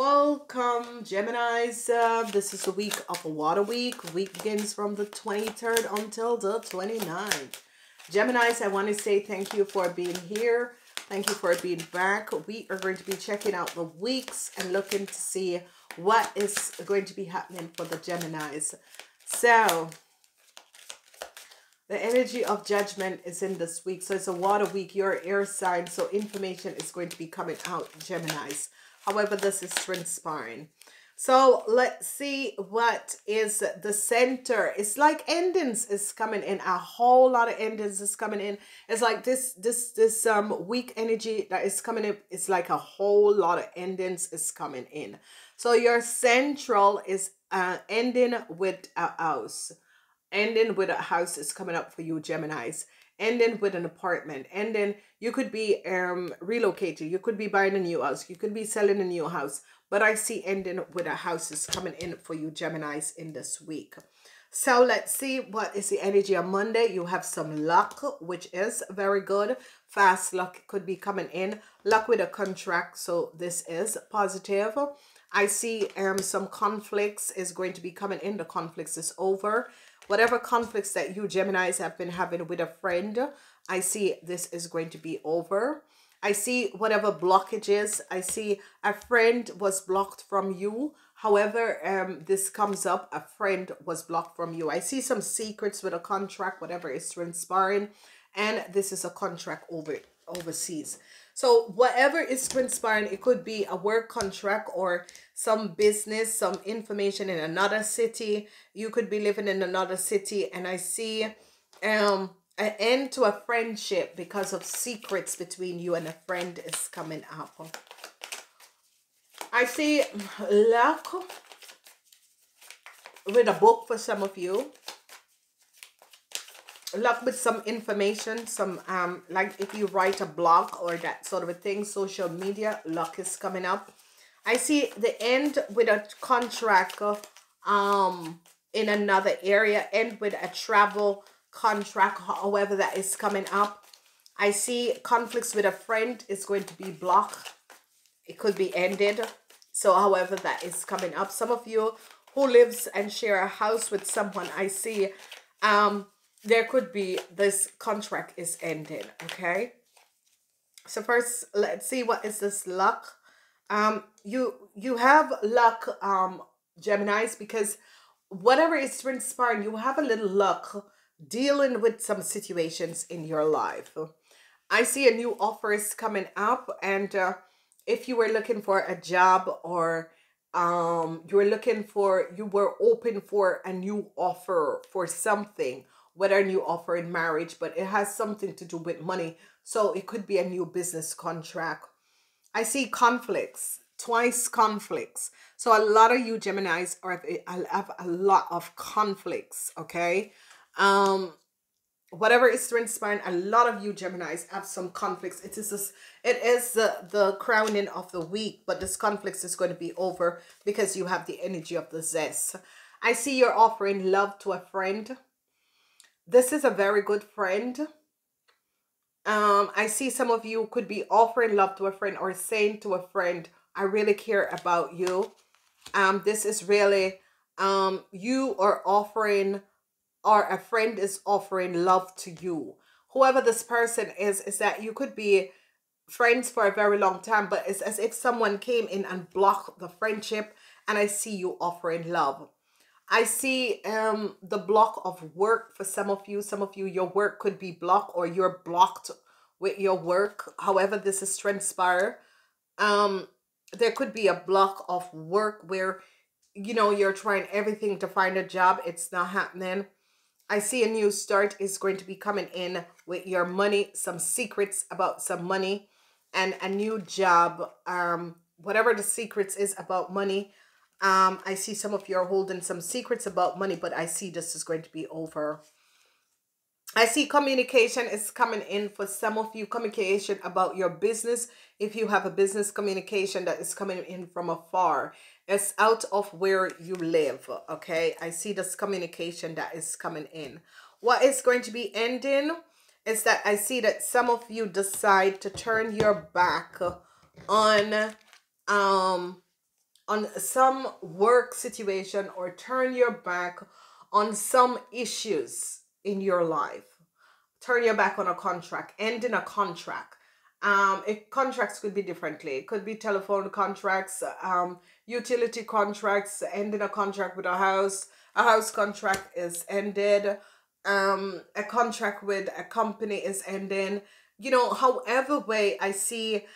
Welcome, Geminis. This is the week of Water Week. Week begins from the 23rd until the 29th. Geminis, I want to say thank you for being here. Thank you for being back. We are going to be checking out the weeks and looking to see what is going to be happening for the Geminis. So, the energy of judgment is in this week. So, it's a water week. You're an air sign. So, information is going to be coming out, Geminis. However, this is transpiring. So let's see what is the center. It's like endings is coming in. A whole lot of endings is coming in. It's like this weak energy that is coming in. It's like a whole lot of endings is coming in. So your central is ending with a house. Ending with a house is coming up for you, Geminis. Ending with an apartment, and then you could be relocating, you could be buying a new house, you could be selling a new house, but I see ending with a house is coming in for you, Geminis, in this week. So let's see what is the energy on Monday. You have some luck, which is very good. Fast luck could be coming in, luck with a contract, so this is positive. I see some conflicts is going to be coming in. The conflicts is over. Whatever conflicts that you Geminis have been having with a friend, I see this is going to be over. I see whatever blockages. I see a friend was blocked from you. However, this comes up, a friend was blocked from you. I see some secrets with a contract, whatever is transpiring. And this is a contract overseas. So whatever is transpiring, it could be a work contract or some business, some information in another city. You could be living in another city, and I see an end to a friendship because of secrets between you and a friend is coming up. I see luck with a book for some of you. Luck with some information, some like if you write a blog or that sort of a thing, social media, luck is coming up. I see the end with a contract in another area, end with a travel contract, however that is coming up. I see conflicts with a friend is going to be blocked. It could be ended. So however that is coming up. Some of you who lives and share a house with someone, I see there could be this contract is ending, okay? So first, let's see what is this luck. You have luck, Geminis, because whatever is transpiring, you have a little luck dealing with some situations in your life. I see a new offer is coming up, and if you were looking for a job or you were open for a new offer for something, whether a new offer in marriage, but it has something to do with money. So it could be a new business contract. I see conflicts, twice conflicts. So a lot of you Geminis have a lot of conflicts, okay? Whatever is transpiring, a lot of you Geminis have some conflicts. It is the crowning of the week, but this conflict is going to be over because you have the energy of the zest. I see you're offering love to a friend. This is a very good friend. I see some of you could be offering love to a friend or saying to a friend, I really care about you. This is really, you are offering, or a friend is offering love to you. Whoever this person is that you could be friends for a very long time, but it's as if someone came in and blocked the friendship, and I see you offering love. I see the block of work for some of you. Some of you, your work could be blocked or you're blocked with your work. However, this is transpire. There could be a block of work where, you know, you're trying everything to find a job. It's not happening. I see a new start is going to be coming in with your money, some secrets about some money and a new job. Whatever the secrets is about money. I see some of you are holding some secrets about money, but I see this is going to be over. I see communication is coming in for some of you. Communication about your business. If you have a business, communication that is coming in from afar. It's out of where you live, okay? I see this communication that is coming in. What is going to be ending is that I see that some of you decide to turn your back on on some work situation or turn your back on some issues in your life. Turn your back on a contract, ending a contract. Contracts could be differently. It could be telephone contracts, utility contracts, ending a contract with a house contract is ended, a contract with a company is ending. You know, however way I see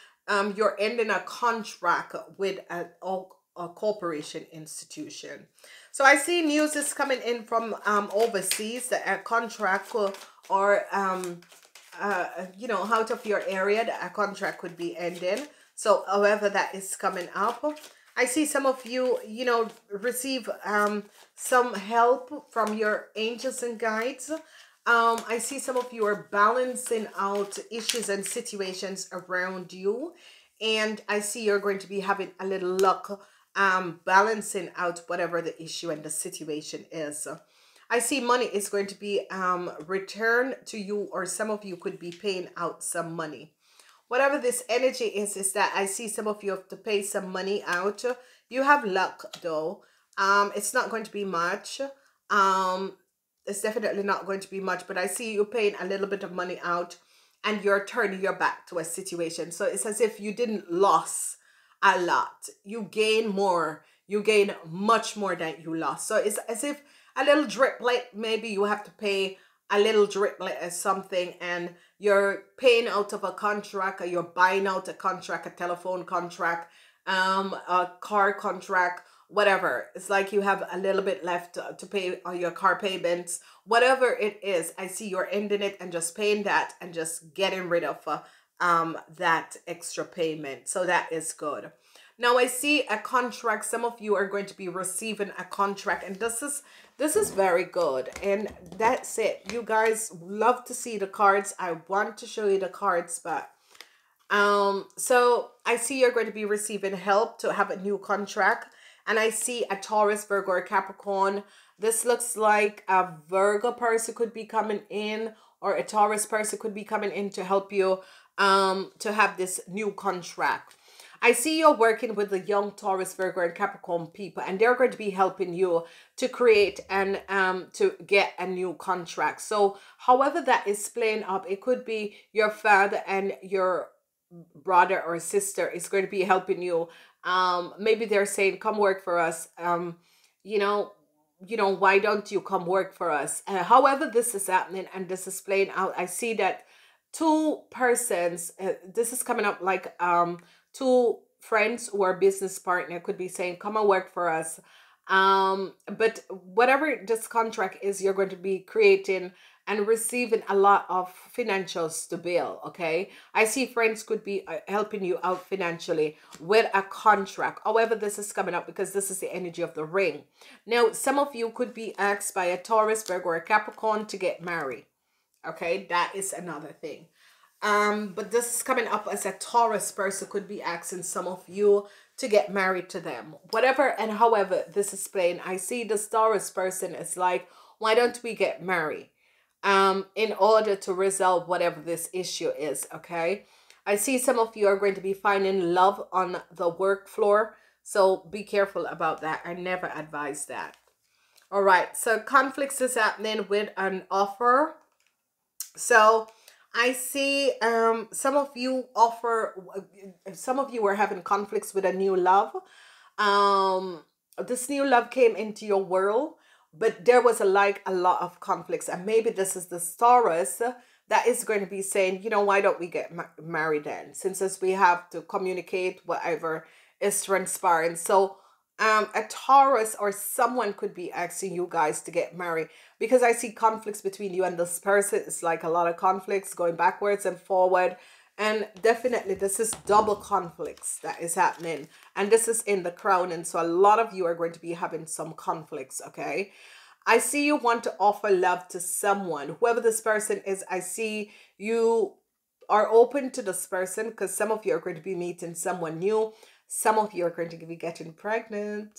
you're ending a contract with a corporation institution. So I see news is coming in from overseas, a contract or you know, out of your area, a contract could be ending. So however that is coming up. I see some of you, you know, receive some help from your angels and guides. I see some of you are balancing out issues and situations around you. And I see you're going to be having a little luck balancing out whatever the issue and the situation is. I see money is going to be returned to you, or some of you could be paying out some money. Whatever this energy is that I see some of you have to pay some money out. You have luck though. It's not going to be much. It's definitely not going to be much, but I see you paying a little bit of money out and you're turning your back to a situation. So it's as if you didn't lose a lot. You gain more. You gain much more than you lost. So it's as if a little driplet, maybe you have to pay a little driplet or something, and you're paying out of a contract, or you're buying out a contract, a telephone contract, a car contract, whatever. It's like you have a little bit left to pay on your car payments, whatever it is. I see you're ending it and just paying that and just getting rid of that extra payment. So that is good. Now I see a contract. Some of you are going to be receiving a contract, and this is very good. And that's it. You guys love to see the cards. I want to show you the cards, but so I see you're going to be receiving help to have a new contract. And I see a Taurus, Virgo, or Capricorn. This looks like a Virgo person could be coming in, or a Taurus person could be coming in to help you to have this new contract. I see you're working with the young Taurus, Virgo, and Capricorn people, and they're going to be helping you to create and to get a new contract. So however that is playing up, it could be your father and your brother or sister is going to be helping you. Maybe they're saying, come work for us. You know, why don't you come work for us? However this is happening and this is playing out, I see that two persons, this is coming up like two friends or business partner could be saying, come and work for us. But whatever this contract is, you're going to be creating and receiving a lot of financials to bill, okay? I see friends could be helping you out financially with a contract. However, this is coming up because this is the energy of the ring. Now, some of you could be asked by a Taurus, Virgo, or a Capricorn to get married, okay? That is another thing. But this is coming up as a Taurus person could be asking some of you to get married to them. Whatever and however this is playing, I see this Taurus person is like, why don't we get married? In order to resolve whatever this issue is, okay? I see some of you are going to be finding love on the work floor, so be careful about that. I never advise that. All right, so conflicts is happening with an offer. So I see some of you some of you are having conflicts with a new love. This new love came into your world, but there was a lot of conflicts, and maybe this is the Taurus that is going to be saying, you know, why don't we get married then? Since as we have to communicate whatever is transpiring. So a Taurus or someone could be asking you guys to get married, because I see conflicts between you and this person. It's like a lot of conflicts going backwards and forward. And definitely this is double conflicts that is happening, and this is in the crown, and so a lot of you are going to be having some conflicts, okay? I see you want to offer love to someone, whoever this person is. I see you are open to this person, because some of you are going to be meeting someone new. Some of you are going to be getting pregnant.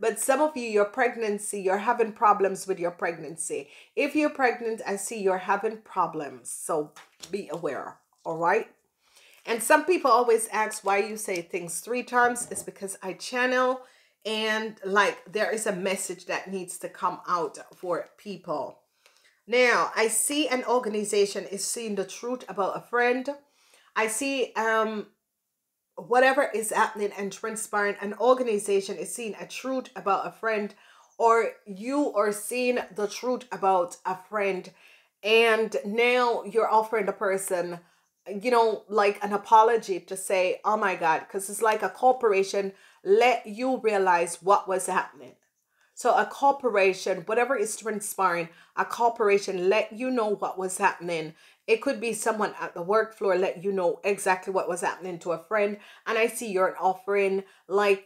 But some of you, your pregnancy, you're having problems with your pregnancy. If you're pregnant, I see you're having problems, so be aware, all right? And some people always ask why you say things 3 times. It's because I channel, and like there is a message that needs to come out for people. Now, I see an organization is seeing the truth about a friend. I see whatever is happening and transpiring, an organization is seeing a truth about a friend, or you are seeing the truth about a friend, and now you're offering the person, you know, like an apology to say, oh my God, because it's like a corporation let you realize what was happening. So a corporation, whatever is transpiring, a corporation let you know what was happening. It could be someone at the work floor let you know exactly what was happening to a friend. And I see you're offering like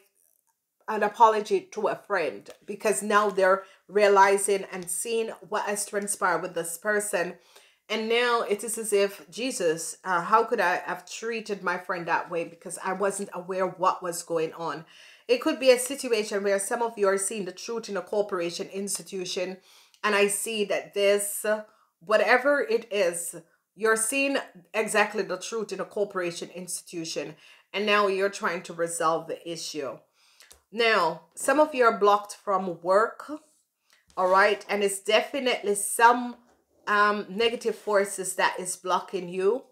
an apology to a friend, because now they're realizing and seeing what has transpired with this person. And now it is as if, Jesus, how could I have treated my friend that way? Because I wasn't aware what was going on. It could be a situation where some of you are seeing the truth in a corporation, institution. And I see that this, whatever it is, you're seeing exactly the truth in a corporation, institution. And now you're trying to resolve the issue. Now, some of you are blocked from work. All right. And it's definitely some negative forces that is blocking you.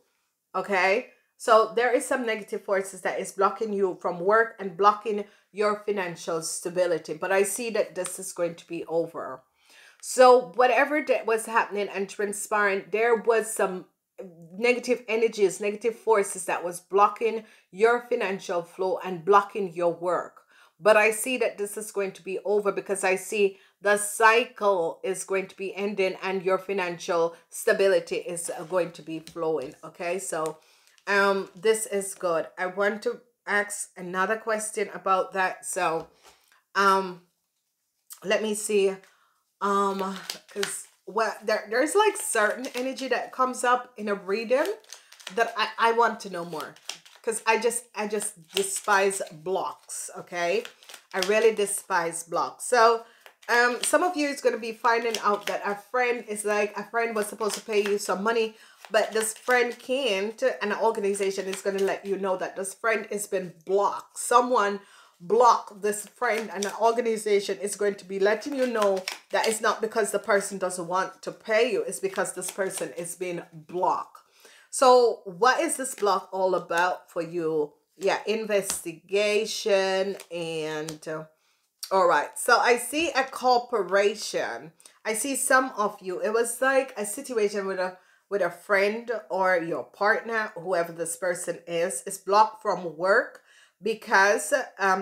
Okay, so there is some negative forces that is blocking you from work and blocking your financial stability, but I see that this is going to be over. So whatever that was happening and transpiring, there was some negative energies, negative forces that was blocking your financial flow and blocking your work. But I see that this is going to be over, because I see the cycle is going to be ending and your financial stability is going to be flowing. Okay, so this is good. I want to ask another question about that. So let me see, because there's like certain energy that comes up in a reading that I want to know more. Because I just despise blocks, okay? I really despise blocks. So some of you is going to be finding out that a friend is like, a friend was supposed to pay you some money, but this friend can't, and an organization is going to let you know that this friend has been blocked. Someone blocked this friend, and an organization is going to be letting you know that it's not because the person doesn't want to pay you, it's because this person is being blocked. So what is this block all about for you? Yeah, investigation and all right. So I see a corporation. I see some of you. It was like a situation with a friend or your partner, whoever this person is blocked from work because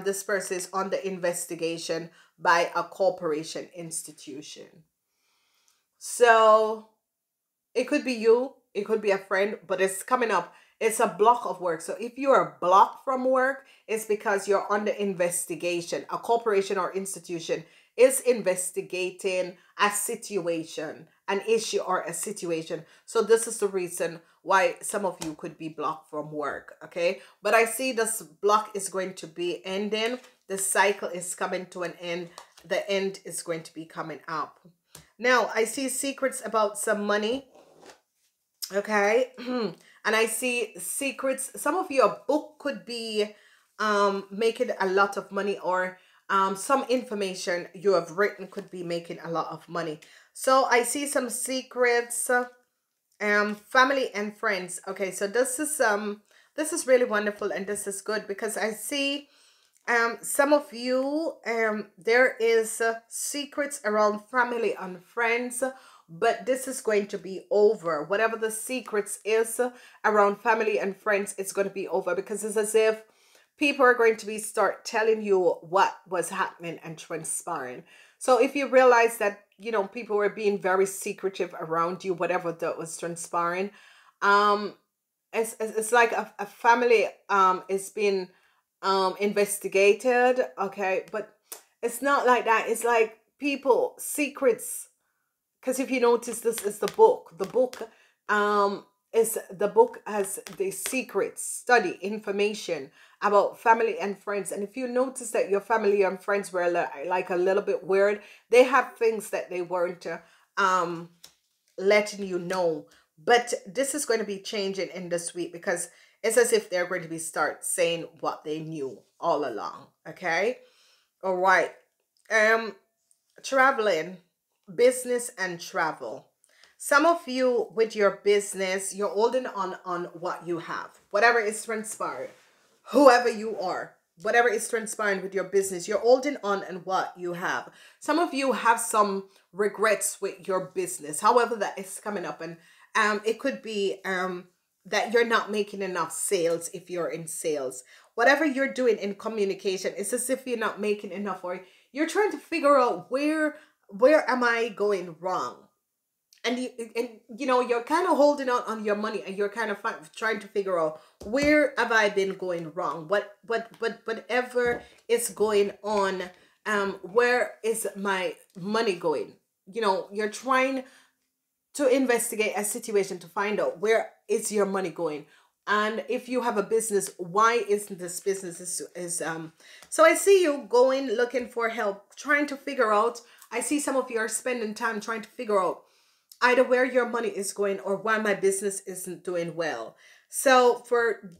this person is under investigation by a corporation, institution. So it could be you. It could be a friend, but it's coming up. It's a block of work. So if you are blocked from work, it's because you're under investigation. A corporation or institution is investigating a situation, an issue or a situation. So this is the reason why some of you could be blocked from work, okay? But I see this block is going to be ending. The cycle is coming to an end. The end is going to be coming up. Now, I see secrets about some money. Okay, and I see secrets. Some of your book could be making a lot of money, or some information you have written could be making a lot of money. So I see some secrets, family and friends. Okay, so this is really wonderful, and this is good, because I see some of you there is secrets around family and friends. But this is going to be over. Whatever the secrets is around family and friends, it's going to be over, because it's as if people are going to be start telling you what was happening and transpiring. So if you realize that, you know, people were being very secretive around you, whatever that was transpiring, it's like a family is being investigated, okay? But it's not like that. It's like people, secrets. Because if you notice, this is the book. The book has the secrets, study, information about family and friends. And if you notice that your family and friends were like a little bit weird, they have things that they weren't letting you know. But this is going to be changing in this week, because it's as if they're going to be start saying what they knew all along. Okay. All right. Traveling, business and travel. Some of you with your business, you're holding on what you have, whatever is transpired, whoever you are, whatever is transpiring with your business, you're holding on and what you have. Some of you have some regrets with your business, however that is coming up. And it could be that you're not making enough sales if you're in sales. Whatever you're doing in communication, it's as if you're not making enough, or you're trying to figure out where am I going wrong. And you're kind of holding out on your money, and you're kind of trying to figure out, where have I been going wrong? Whatever is going on, where is my money going? You know, you're trying to investigate a situation to find out where is your money going. And if you have a business, why isn't this business so I see you going, looking for help, trying to figure out. I see some of you are spending time trying to figure out either where your money is going or why my business isn't doing well. So for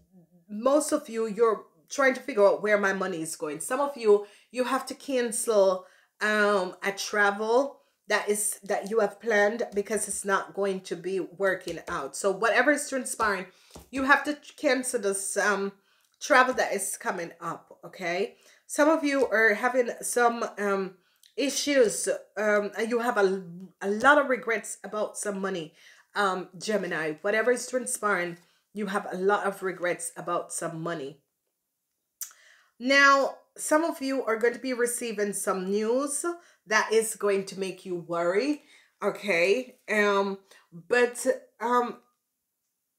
most of you, you're trying to figure out where my money is going. Some of you, you have to cancel a travel that you have planned because it's not going to be working out. So whatever is transpiring, you have to cancel this travel that is coming up. Okay. Some of you are having some issues, and you have a lot of regrets about some money. Gemini, whatever is transpiring, you have a lot of regrets about some money. Now, some of you are going to be receiving some news that is going to make you worry. Okay. But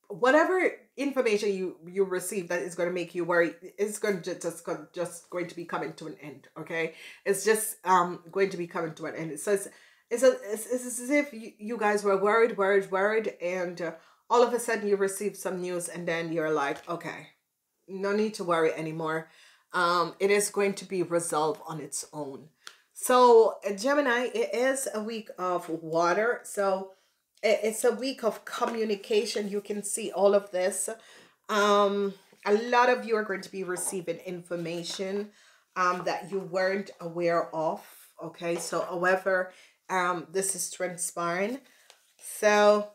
whatever information you receive that is going to make you worry, it's going to just going to be coming to an end. Okay, it's just going to be coming to an end. So it's as if you guys were worried, and all of a sudden you receive some news, and then you're like, okay, no need to worry anymore. It is going to be resolved on its own. So Gemini, it is a week of water. So it's a week of communication. You can see all of this. A lot of you are going to be receiving information that you weren't aware of. Okay, so however this is transpiring. So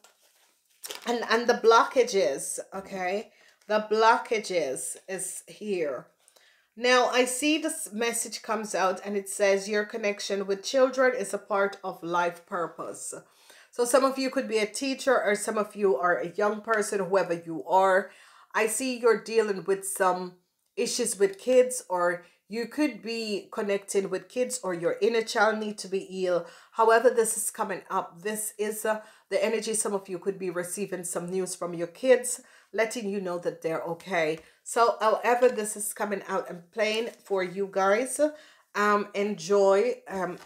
and the blockages, okay, the blockages is here. Now I see this message comes out, and it says your connection with children is a part of life purpose. So some of you could be a teacher, or some of you are a young person, whoever you are. I see you're dealing with some issues with kids, or you could be connecting with kids, or your inner child need to be healed. However this is coming up, this is the energy. Some of you could be receiving some news from your kids, letting you know that they're okay. So however this is coming out and playing for you guys, enjoy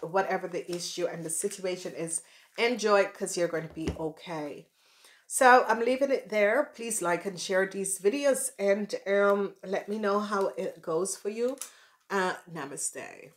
whatever the issue and the situation is. Enjoy it, because you're going to be okay. So I'm leaving it there. Please like and share these videos, and let me know how it goes for you. Namaste.